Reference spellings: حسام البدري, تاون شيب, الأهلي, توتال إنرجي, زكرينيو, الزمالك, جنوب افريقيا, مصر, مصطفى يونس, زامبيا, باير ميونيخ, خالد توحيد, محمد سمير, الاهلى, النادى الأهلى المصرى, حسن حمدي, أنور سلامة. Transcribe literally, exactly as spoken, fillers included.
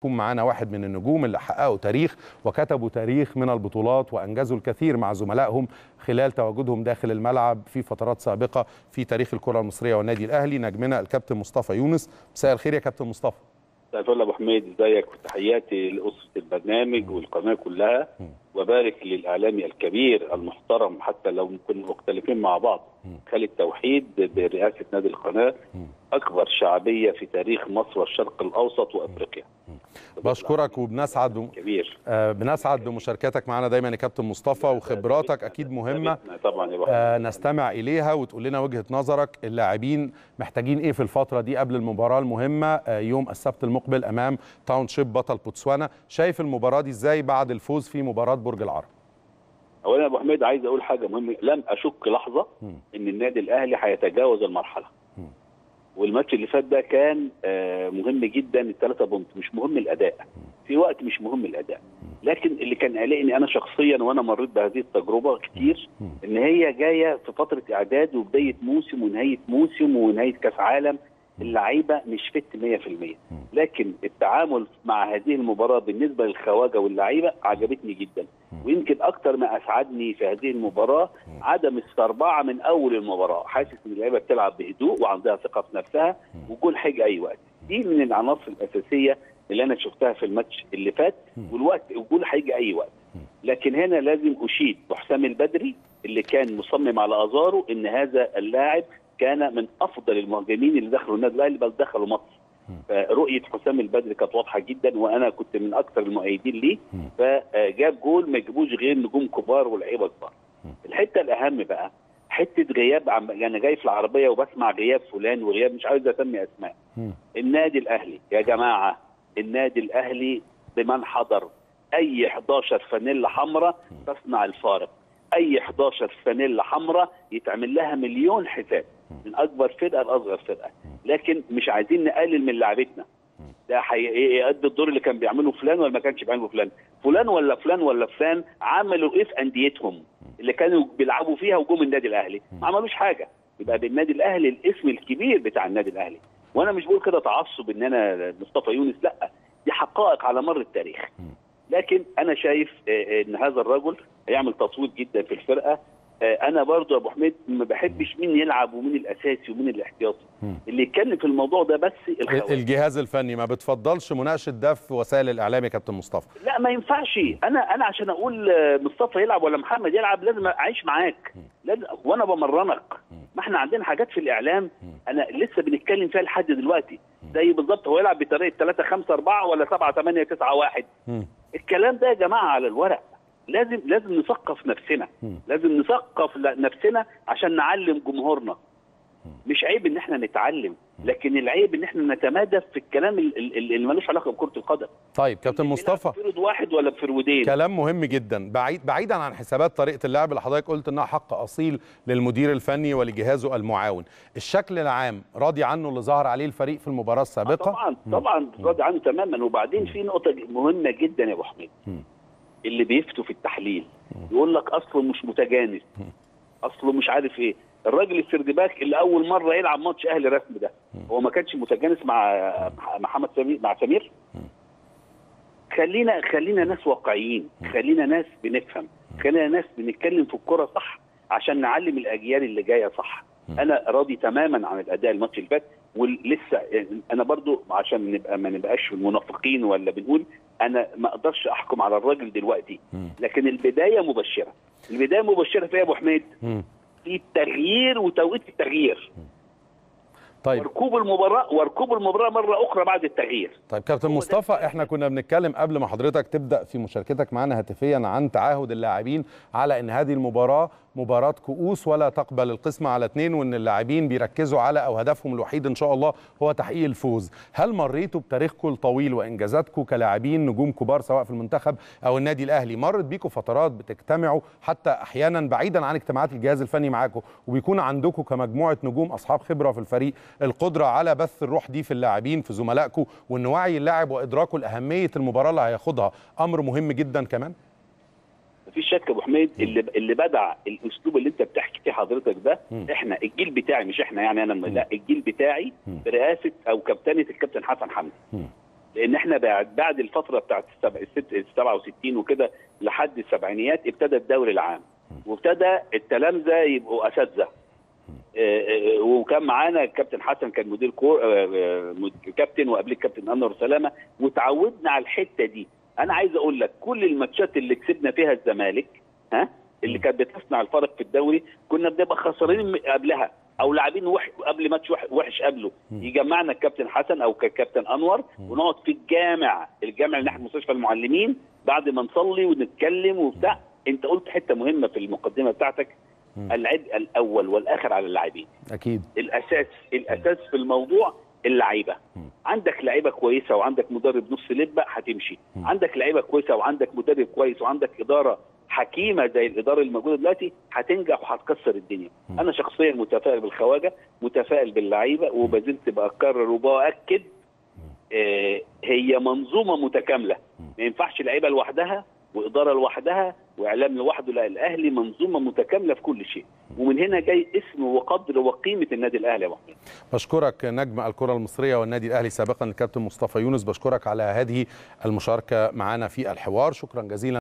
يكون معانا واحد من النجوم اللي حققوا تاريخ وكتبوا تاريخ من البطولات وأنجزوا الكثير مع زملائهم خلال تواجدهم داخل الملعب في فترات سابقة في تاريخ الكرة المصرية والنادي الأهلي، نجمنا الكابتن مصطفى يونس. مساء الخير يا كابتن مصطفى. مساء الفل يا أبو حميد، إزيك وتحياتي لأسرة البرنامج والقناة كلها، وبارك للإعلامي الكبير المحترم حتى لو كنا مختلفين مع بعض خالد توحيد برئاسة نادي القناة، أكبر شعبية في تاريخ مصر والشرق الأوسط وأفريقيا. بشكرك وبنسعد ب... كبير. آه بنسعد بمشاركتك معنا دايما يا كابتن مصطفى، وخبراتك اكيد مهمه طبعا آه نستمع اليها، وتقول لنا وجهه نظرك اللاعبين محتاجين ايه في الفتره دي قبل المباراه المهمه آه يوم السبت المقبل امام تاون شيب بطل بوتسوانا. شايف المباراه دي ازاي بعد الفوز في مباراه برج العرب؟ اولا يا ابو حميد عايز اقول حاجه مهمه، لم اشك لحظه م. ان النادي الاهلي هيتجاوز المرحله، م. والماتش اللي فات ده كان مهم جدا. الثلاثه بونت مش مهم الاداء في وقت، مش مهم الاداء، لكن اللي كان قلقني انا شخصيا وانا مريت بهذه التجربه كتير ان هي جايه في فتره اعداد وبدايه موسم ونهايه موسم ونهايه كاس عالم، اللعيبه مش فت مية في المية، لكن التعامل مع هذه المباراه بالنسبه للخواجه واللعيبه عجبتني جدا، ويمكن اكتر ما اسعدني في هذه المباراه عدم استرباعه من اول المباراه، حاسس ان اللعيبه بتلعب بهدوء وعندها ثقه في نفسها وجول حاجه اي وقت، دي من العناصر الاساسيه اللي انا شفتها في الماتش اللي فات، والوقت وجول هيجي اي وقت. لكن هنا لازم اشيد بحسام البدري اللي كان مصمم على ازاره ان هذا اللاعب كان من افضل المهاجمين اللي دخلوا النادي الاهلي بل دخلوا مصر. فرؤيه حسام البدري كانت واضحه جدا وانا كنت من اكثر المؤيدين ليه، فجاب جول ما يجيبوش غير نجوم كبار ولاعيبه كبار. الحته الاهم بقى حته غياب، عم انا جاي في العربيه وبسمع غياب فلان وغياب، مش عاوز اسمي اسماء. النادي الاهلي يا جماعه، النادي الاهلي بمن حضر اي احداشر فانيلا حمراء تصنع الفارق، اي احداشر فانيلا حمراء يتعمل لها مليون حساب، من اكبر فرقه لاصغر فرقه، لكن مش عايزين نقلل من لعبتنا. ده هيأدي الدور اللي كان بيعمله فلان ولا ما كانش بيعمله فلان، فلان ولا فلان ولا فلان عملوا ايه في انديتهم اللي كانوا بيلعبوا فيها وجم النادي الاهلي؟ ما عملوش حاجه، يبقى بالنادي الاهلي الاسم الكبير بتاع النادي الاهلي، وانا مش بقول كده تعصب ان انا مصطفى يونس، لا دي حقائق على مر التاريخ. لكن انا شايف ان هذا الرجل هيعمل تصويت جدا في الفرقه. انا برضو يا ابو حميد ما بحبش مين يلعب ومين الاساسي ومين الاحتياطي، اللي يتكلم في الموضوع ده بس الخوارج. الجهاز الفني ما بتفضلش مناقشه ده في وسائل الاعلام يا كابتن مصطفى؟ لا ما ينفعش، انا انا عشان اقول مصطفى يلعب ولا محمد يلعب لازم اعيش معاك، لازم وانا بمرنك. ما احنا عندنا حاجات في الاعلام انا لسه بنتكلم فيها لحد دلوقتي، زي بالظبط هو يلعب بطريقه ثلاثة خمسة أربعة ولا سبعة ثمانية تسعة واحد، الكلام ده يا جماعه على الورق. لازم لازم نثقف نفسنا، لازم نثقف نفسنا عشان نعلم جمهورنا. مش عيب ان احنا نتعلم، لكن العيب ان احنا نتمادى في الكلام اللي ملوش علاقه بكره القدم. طيب كابتن مصطفى، بفرود واحد ولا بفرودين، كلام مهم جدا. بعيد بعيدا عن حسابات طريقه اللعب اللي حضرتك قلت انها حق اصيل للمدير الفني ولجهازه المعاون، الشكل العام راضي عنه اللي ظهر عليه الفريق في المباراه السابقه؟ طبعا طبعا راضي عنه تماما. وبعدين في نقطه مهمه جدا يا ابو حميد، اللي بيفتوا في التحليل يقول لك اصله مش متجانس، اصله مش عارف ايه. الراجل السردباك اللي اول مره يلعب ماتش اهلي رسم ده، هو ما كانش متجانس مع محمد سمير مع سمير؟ خلينا خلينا ناس واقعيين، خلينا ناس بنفهم، خلينا ناس بنتكلم في الكوره صح عشان نعلم الاجيال اللي جايه صح. انا راضي تماما عن الاداء الماتش اللي فات، ولسه انا برضو عشان نبقى ما نبقاش منافقين ولا بنقول، انا ما اقدرش احكم على الراجل دلوقتي، لكن البدايه مبشره. البدايه مبشره في ايه يا ابو حميد؟ في التغيير وتوقيت التغيير. طيب وركوب المباراه وركوب المباراه مره اخرى بعد التغيير. طيب كابتن مصطفى، احنا كنا بنتكلم قبل ما حضرتك تبدا في مشاركتك معنا هاتفيا عن تعهد اللاعبين على ان هذه المباراه مباراه كؤوس ولا تقبل القسمه على اثنين، وان اللاعبين بيركزوا على او هدفهم الوحيد ان شاء الله هو تحقيق الفوز. هل مريتوا بتاريخكم الطويل وانجازاتكم كلاعبين نجوم كبار سواء في المنتخب او النادي الاهلي، مرت بيكم فترات بتجتمعوا حتى احيانا بعيدا عن اجتماعات الجهاز الفني معاكم، وبيكون عندكم كمجموعه نجوم اصحاب خبره في الفريق القدره على بث الروح دي في اللاعبين في زملائكم، وان وعي اللاعب وادراكه لاهميه المباراه اللي هياخدها امر مهم جدا كمان؟ مفيش شك يا ابو حميد، اللي اللي بدع الاسلوب اللي انت بتحكي فيه حضرتك ده، احنا الجيل بتاعي، مش احنا يعني انا، لا الجيل بتاعي برئاسه او كابتنه الكابتن حسن حمدي، لان احنا بعد بعد الفتره بتاعت سبعة وستين وكده لحد السبعينيات ابتدى الدوري العام وابتدى التلامذه يبقوا اساتذه. وكان معانا الكابتن حسن كان مدير كور كابتن وقبل الكابتن انور سلامه، وتعودنا على الحته دي. انا عايز اقول لك كل الماتشات اللي كسبنا فيها الزمالك ها اللي كانت بتصنع الفرق في الدوري كنا بنبقى خسرانين قبلها او لاعبين وحش قبل ماتش وحش قبله، يجمعنا الكابتن حسن او الكابتن انور ونقعد في الجامع الجامع اللي ناحيه مستشفى المعلمين بعد ما نصلي ونتكلم وبتاع. انت قلت حته مهمه في المقدمه بتاعتك، العبء الاول والاخر على اللاعبين. اكيد الاساس الاساس في الموضوع اللعيبه. عندك لعيبه كويسه وعندك مدرب نص لبه هتمشي، عندك لعيبه كويسه وعندك مدرب كويس وعندك اداره حكيمه زي الاداره الموجوده دلوقتي هتنجح وهتكسر الدنيا. م. انا شخصيا متفائل بالخواجه، متفائل باللعيبه، وبزلت بأكرر وبأكد آه هي منظومه متكامله، ما ينفعش لعيبه لوحدها واداره لوحدها واعلام لوحده، لا الاهلي منظومه متكامله في كل شيء، ومن هنا جاي اسم وقدر وقيمه النادي الاهلي يا ابو حميد. بشكرك نجم الكره المصريه والنادي الاهلي سابقا الكابتن مصطفى يونس، بشكرك على هذه المشاركه معنا في الحوار، شكرا جزيلا.